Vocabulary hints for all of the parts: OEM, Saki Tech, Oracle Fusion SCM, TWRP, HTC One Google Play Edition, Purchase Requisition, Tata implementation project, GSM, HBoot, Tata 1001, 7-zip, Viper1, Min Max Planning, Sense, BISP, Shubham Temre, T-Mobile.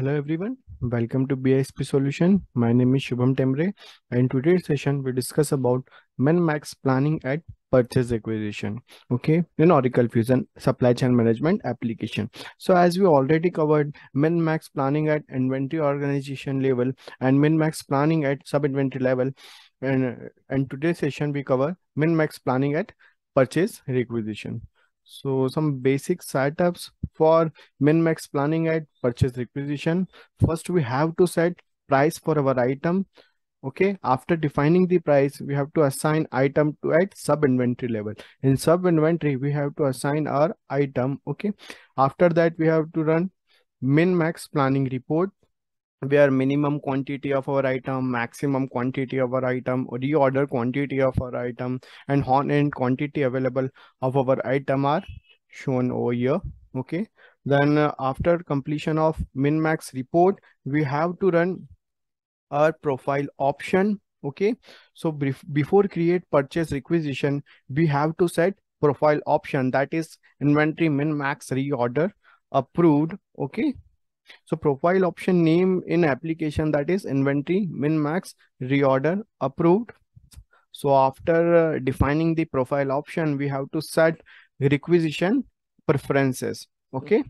Hello everyone, welcome to BISP solution. My name is Shubham Temre and in today's session we discuss about min-max planning at purchase acquisition, okay, in Oracle Fusion supply chain management application. So as we already covered min-max planning at inventory organization level and min-max planning at sub-inventory level, and today's session we cover min-max planning at purchase requisition. So some basic setups for min-max planning at purchase requisition. First, we have to set price for our item. Okay, after defining the price, we have to assign item to at sub-inventory level. In sub-inventory, we have to assign our item. Okay, after that, we have to run min-max planning report, where minimum quantity of our item, maximum quantity of our item, reorder quantity of our item and on end quantity available of our item are shown over here. Okay, then after completion of min max report, we have to run our profile option. Okay, so before create purchase requisition, we have to set profile option, that is inventory min max reorder approved. Okay, so profile option name in application, that is inventory min max reorder approved. So after defining the profile option, we have to set requisition preferences. Okay,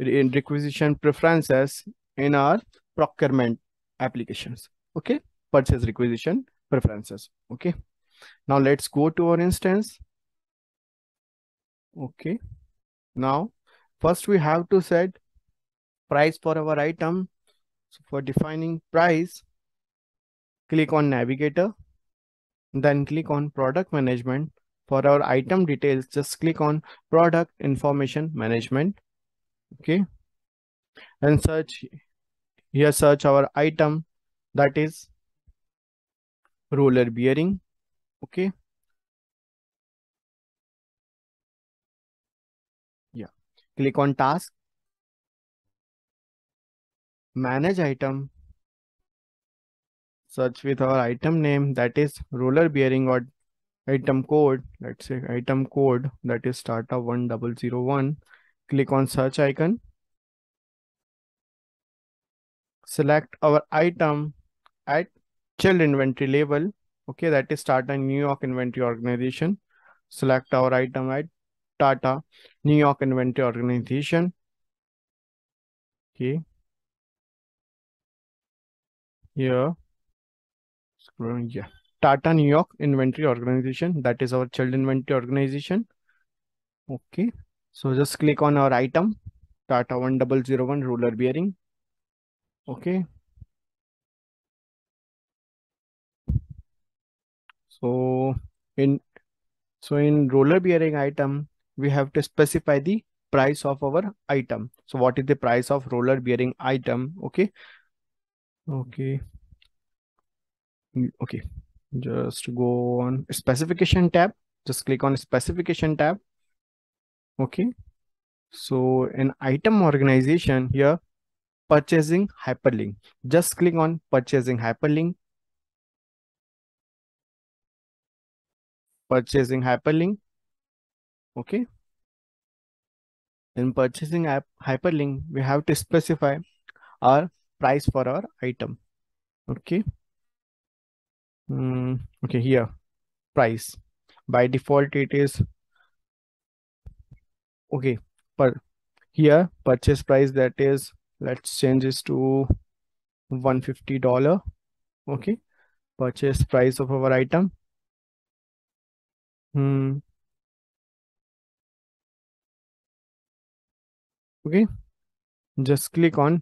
in requisition preferences in our procurement applications. Okay, purchase requisition preferences. Okay, now let's go to our instance. Okay, now first we have to set price for our item. So for defining price, click on navigator, then click on product management. For our item details, just click on product information management. Okay, and search here, search our item, that is roller bearing. Okay, yeah, click on task, manage item, search with our item name, that is roller bearing, or item code, let's say item code, that is Tata 1001. Click on search icon, select our item at chilled inventory level. Okay, that is Tata New York Inventory Organization. Select our item at Tata New York Inventory Organization. Okay, here, yeah, Tata New York Inventory Organization, that is our child inventory organization. Okay, so just click on our item, Tata 1001 roller bearing. Okay, so in roller bearing item, we have to specify the price of our item. So what is the price of roller bearing item? Okay, just go on specification tab, just click on specification tab. Okay, so in item organization, here purchasing hyperlink, just click on purchasing hyperlink. Okay, in purchasing hyperlink, we have to specify our price for our item. Okay, okay, here price by default it is okay, but here purchase price, that is, let's change this to $150. Okay, purchase price of our item. Okay, just click on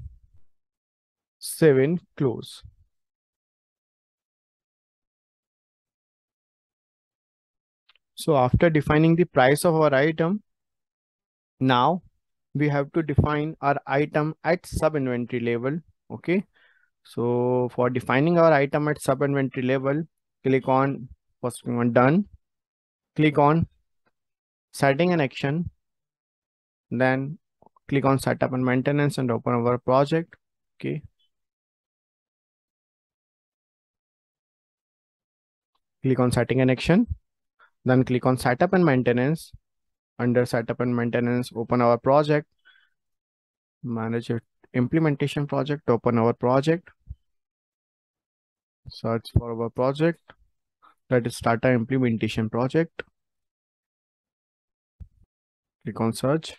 save and close. So after defining the price of our item, now we have to define our item at sub inventory level. Okay, so for defining our item at sub inventory level, click on first one, done, click on setting an action, then click on setup and maintenance and open our project. Okay, click on setting an action, then click on setup and maintenance. Under setup and maintenance, open our project, manage implementation project, open our project, search for our project, that is Tata implementation project. Click on search.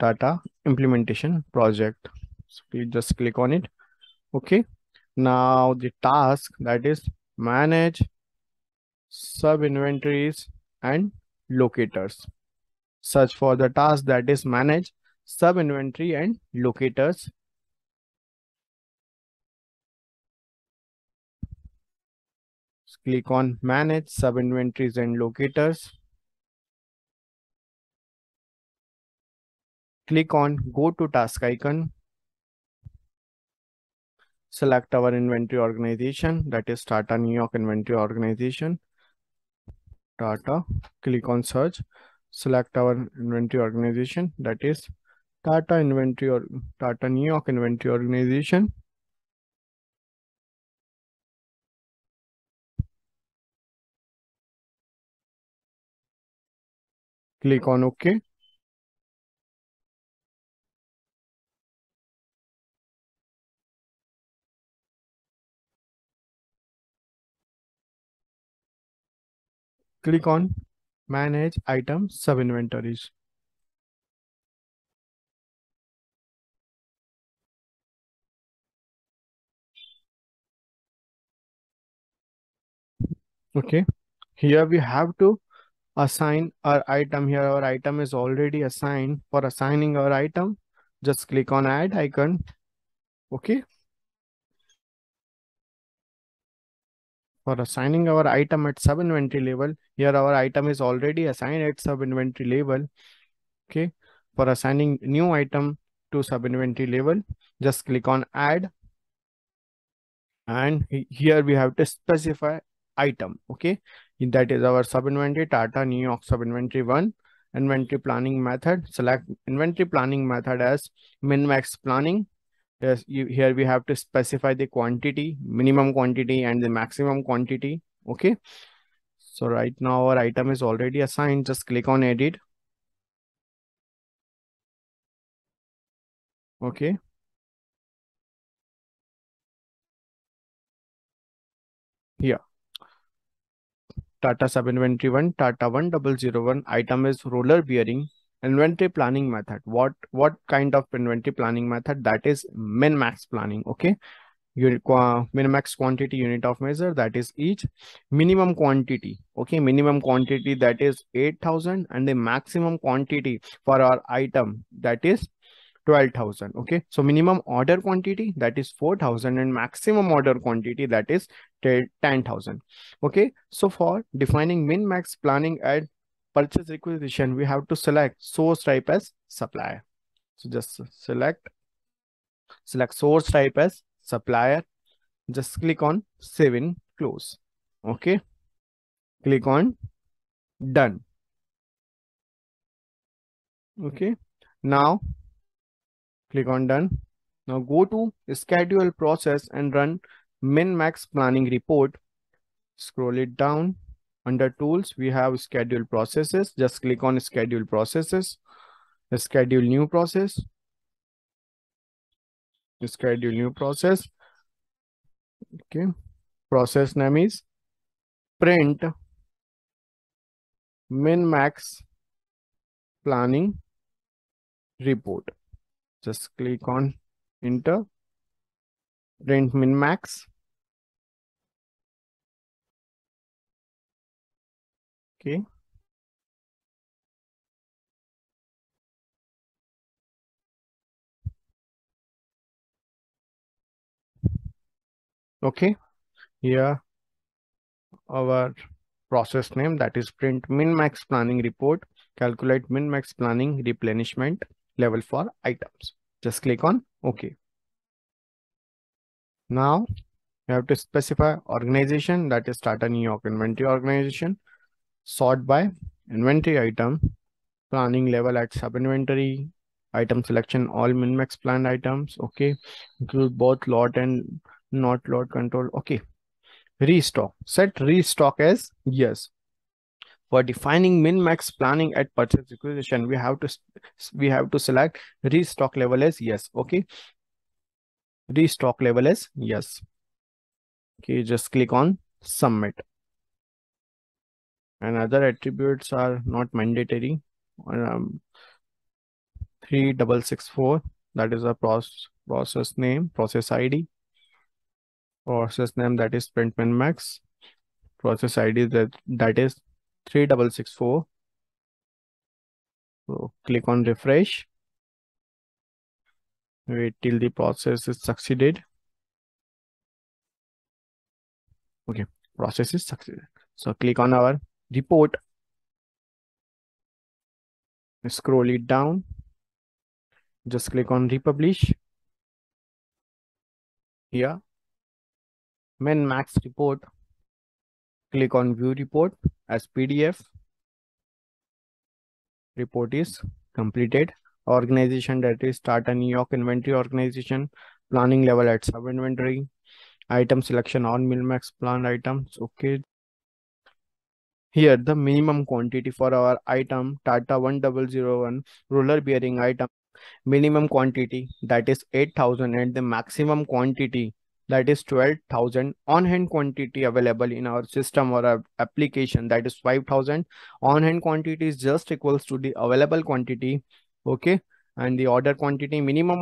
Tata implementation project. So you just click on it. Okay. Now the task, that is manage sub inventories and locators. Search for the task, that is manage sub inventory and locators. Click on manage sub inventories and locators. Click on go to task icon. Select our inventory organization, that is Tata New York inventory organization. Tata, click on search. Select our inventory organization, that is Tata inventory or Tata New York inventory organization. Click on OK. Click on manage item sub inventories. Okay, here we have to assign our item. Here our item is already assigned. For assigning our item, just click on add icon. Okay. For assigning our item at sub inventory level, here our item is already assigned at sub inventory level. Okay. For assigning new item to sub inventory level, just click on add. And here we have to specify item. Okay. That is our sub inventory, Tata New York sub inventory 1. Inventory planning method. Select inventory planning method as min max planning. Yes, here we have to specify the quantity, minimum quantity and the maximum quantity. Okay. So right now our item is already assigned. Just click on edit. Okay. Yeah. Tata sub inventory 1, Tata 1001, item is roller bearing. Inventory planning method. What kind of inventory planning method? That is min max planning. Okay. Min max quantity unit of measure, that is each. Minimum quantity. Okay. Minimum quantity, that is 8,000, and the maximum quantity for our item, that is 12,000. Okay. So minimum order quantity, that is 4,000, and maximum order quantity, that is 10,000. Okay. So for defining min max planning at purchase requisition, we have to select source type as supplier. So just select source type as supplier. Just click on save and close. Okay. Click on done. Okay. Now click on done. Now go to schedule process and run min max planning report. Scroll it down. Under tools, we have schedule processes. Just click on schedule processes, schedule new process, schedule new process. Okay. Process name is print min max planning report. Just click on enter, print min max. Okay. Okay. Here our process name, that is print min max planning report. Calculate min max planning replenishment level for items. Just click on OK. Now you have to specify organization, that is Tata New York inventory organization. Sort by inventory item, planning level at sub inventory, item selection, all min max planned items. Okay. Include both lot and not lot control. Okay. Restock, set restock as yes. For defining min-max planning at purchase requisition, we have to select restock level as yes. Okay, restock level as yes. Okay, just click on submit. And other attributes are not mandatory. 3664, that is a process name, process ID. Process name, that is print min max. Process ID, that is 3664. So click on refresh. Wait till the process is succeeded. Okay, process is succeeded. So click on our report. Scroll it down. Just click on republish. Here, min max report. Click on view report as PDF. Report is completed. Organization, that is Tata New York inventory organization. Planning level at sub inventory. Item selection on min max planned items. Okay. Here, the minimum quantity for our item Tata 1001 roller bearing item. Minimum quantity, that is 8,000, and the maximum quantity, that is 12,000. On-hand quantity available in our system or our application, that is 5,000. On-hand quantity is just equals to the available quantity. Okay. And the order quantity, minimum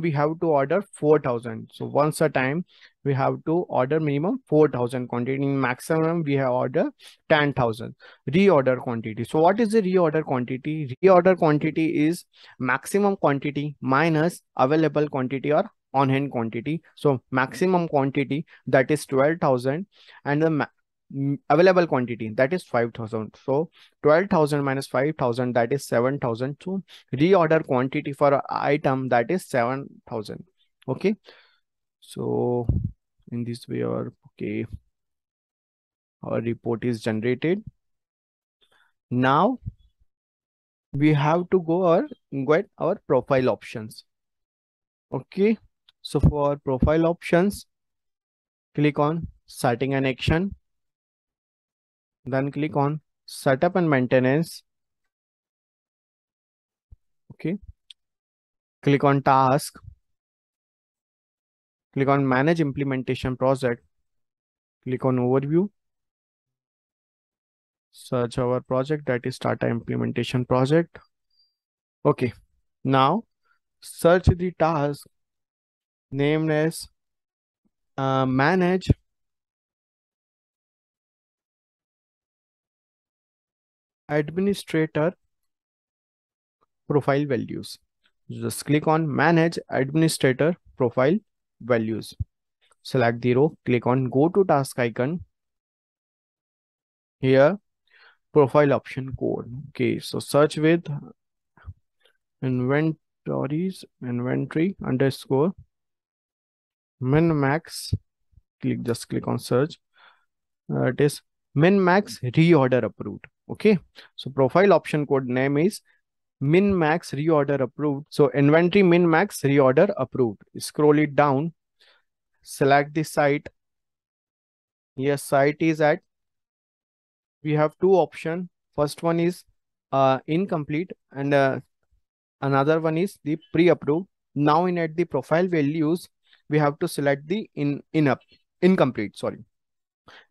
we have to order 4,000. So once a time we have to order minimum 4,000 quantity. Maximum we have order 10,000. Reorder quantity. So what is the reorder quantity? Reorder quantity is maximum quantity minus available quantity or on-hand quantity. So maximum quantity, that is 12,000, and the available quantity, that is 5,000. So 12,000 minus 5,000, that is 7,000. So reorder quantity for item, that is 7,000. Okay, so in this way our report is generated. Now we have to get our profile options. Okay, so for profile options, click on setting an action. Then click on setup and maintenance. Okay. Click on task. Click on manage implementation project. Click on overview. Search our project, that is Tata implementation project. Okay. Now search the task named as manage administrator profile values. Just click on manage administrator profile values. Select the row. Click on go to task icon. Here, profile option code. Okay, so search with inventory _ min max. Just click on search. It is min max reorder approved. Okay, so profile option code name is min max reorder approved. So inventory min max reorder approved. Scroll it down. Select the site. Yes, site is at. We have two options. First one is incomplete, and another one is the pre-approved. Now in at the profile values, we have to select the incomplete. Sorry,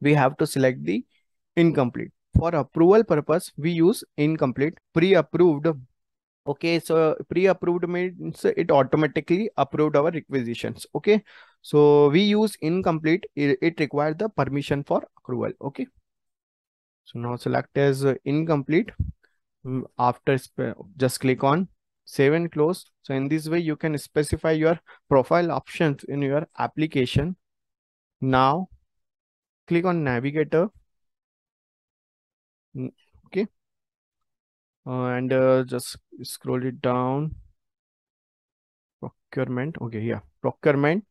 we have to select the incomplete. For approval purpose, we use incomplete. Pre-approved. Okay, so pre-approved means it automatically approved our requisitions. Okay, so we use incomplete. It requires the permission for approval. Okay, so now select as incomplete. After just click on save and close. So in this way, you can specify your profile options in your application. Now click on navigator. Okay, and just scroll it down. Procurement. Okay, yeah, procurement.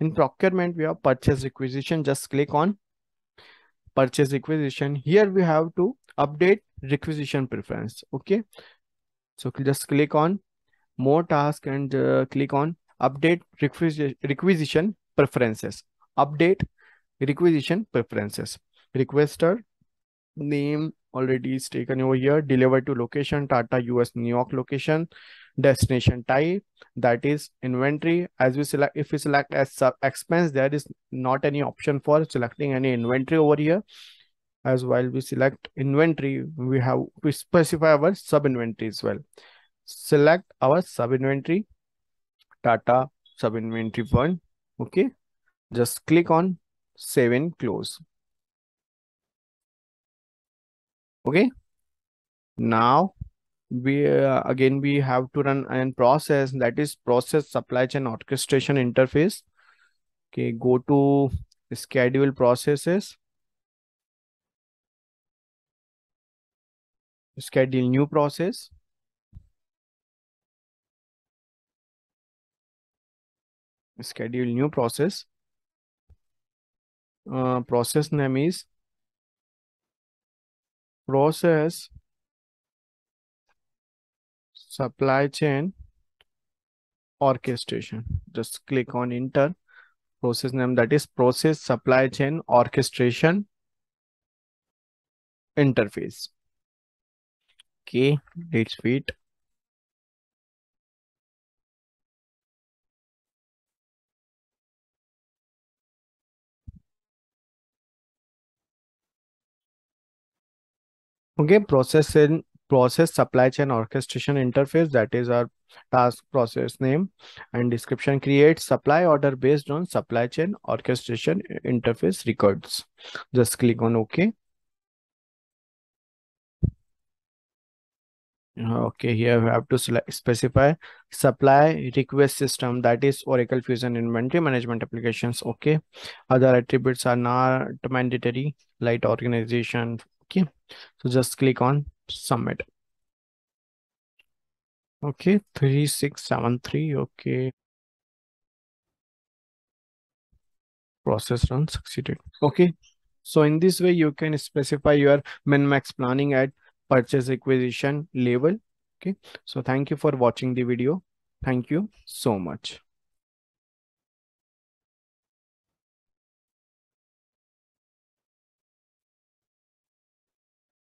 In procurement, we have purchase requisition. Just click on purchase requisition. Here we have to update requisition preference. Okay, so just click on more task and click on update requisition preferences. Update requisition preferences. Requester name already is taken over here. Delivered to location, Tata US New York location. Destination type, that is inventory. As we select, if we select as sub expense, there is not any option for selecting any inventory over here. As while we select inventory, we have to specify our sub inventory as well. Select our sub inventory, Tata sub inventory one. Okay, just click on save and close. Okay, now we again we have to run and process, that is process supply chain orchestration interface. Okay, go to schedule processes, schedule new process. Schedule new process. Process name is process supply chain orchestration. Just click on enter. Process name, that is process supply chain orchestration interface. Okay, let's wait. Okay, process supply chain orchestration interface, that is our task process name, and description: create supply order based on supply chain orchestration interface records. Just click on OK. Okay, here we have to select, specify supply request system, that is Oracle Fusion Inventory Management Applications. Okay, other attributes are not mandatory, light organization. Okay, so just click on submit. Okay, 3673. Okay, process run succeeded. Okay, so in this way you can specify your min max planning at purchase requisition level. Okay, so thank you for watching the video. Thank you so much.